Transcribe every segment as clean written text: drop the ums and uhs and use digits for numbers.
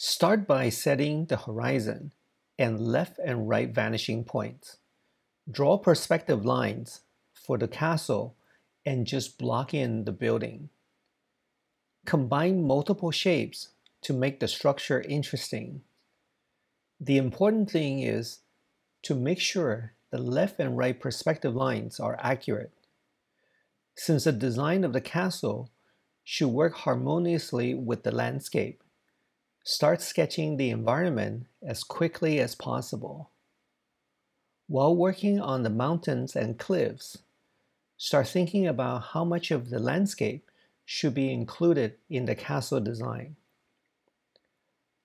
Start by setting the horizon and left and right vanishing points. Draw perspective lines for the castle and just block in the building. Combine multiple shapes to make the structure interesting. The important thing is to make sure the left and right perspective lines are accurate, since the design of the castle should work harmoniously with the landscape. Start sketching the environment as quickly as possible. While working on the mountains and cliffs, start thinking about how much of the landscape should be included in the castle design.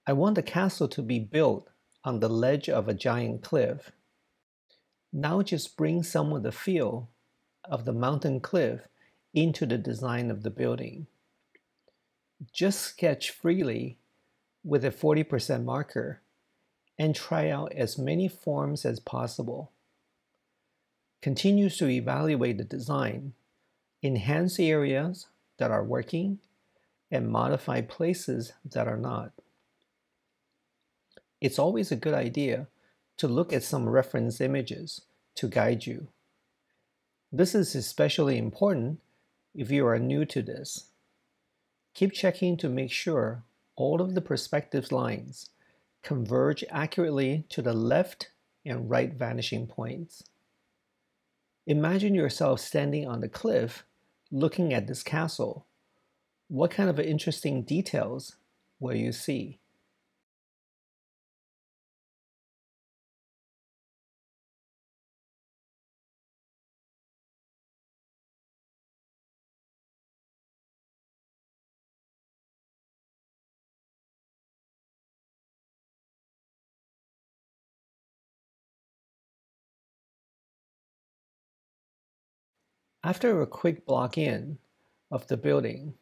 I want the castle to be built on the ledge of a giant cliff. Now just bring some of the feel of the mountain cliff into the design of the building. Just sketch freely with a 40% marker and try out as many forms as possible. Continue to evaluate the design, enhance areas that are working, and modify places that are not. It's always a good idea to look at some reference images to guide you. This is especially important if you are new to this. Keep checking to make sure all of the perspective lines converge accurately to the left and right vanishing points. Imagine yourself standing on the cliff looking at this castle. What kind of interesting details will you see? After a quick block in of the building,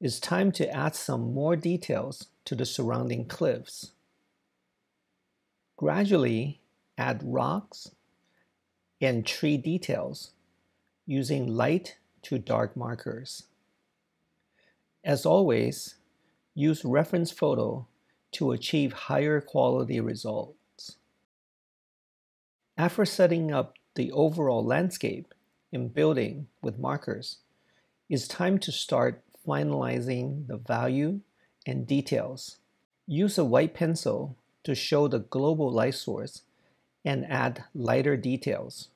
it's time to add some more details to the surrounding cliffs. Gradually add rocks and tree details using light to dark markers. As always, use reference photo to achieve higher quality results. After setting up the overall landscape, in building with markers, it's time to start finalizing the value and details. Use a white pencil to show the global light source and add lighter details.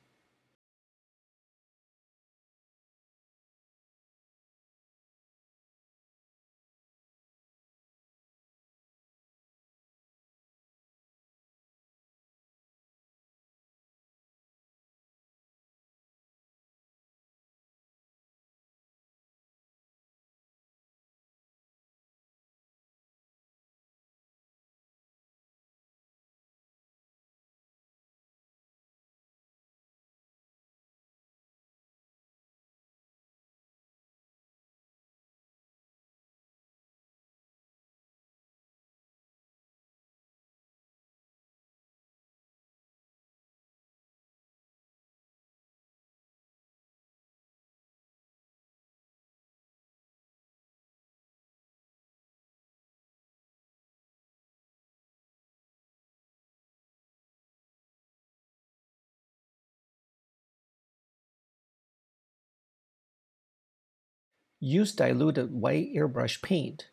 Use diluted white airbrush paint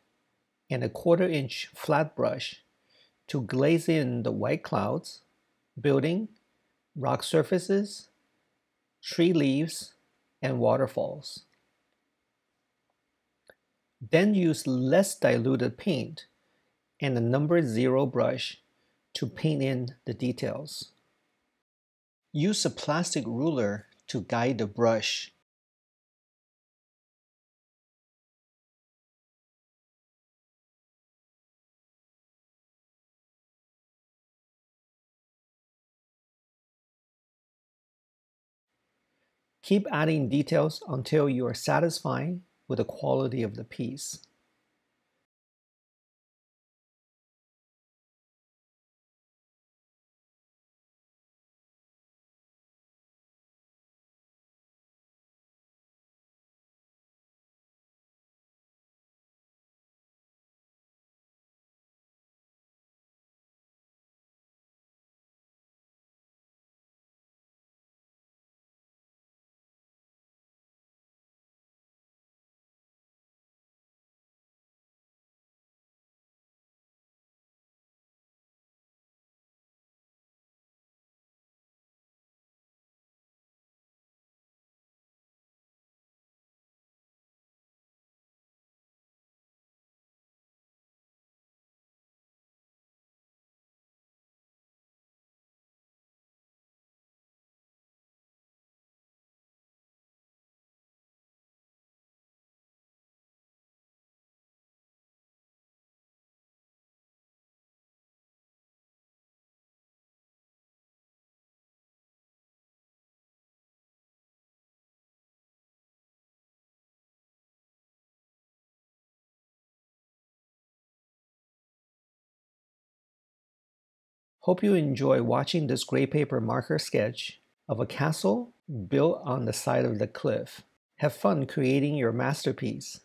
and a 1/4-inch flat brush to glaze in the white clouds, building, rock surfaces, tree leaves, and waterfalls. Then use less diluted paint and a number 0 brush to paint in the details. Use a plastic ruler to guide the brush. Keep adding details until you are satisfied with the quality of the piece. Hope you enjoy watching this gray paper marker sketch of a castle built on the side of the cliff. Have fun creating your masterpiece.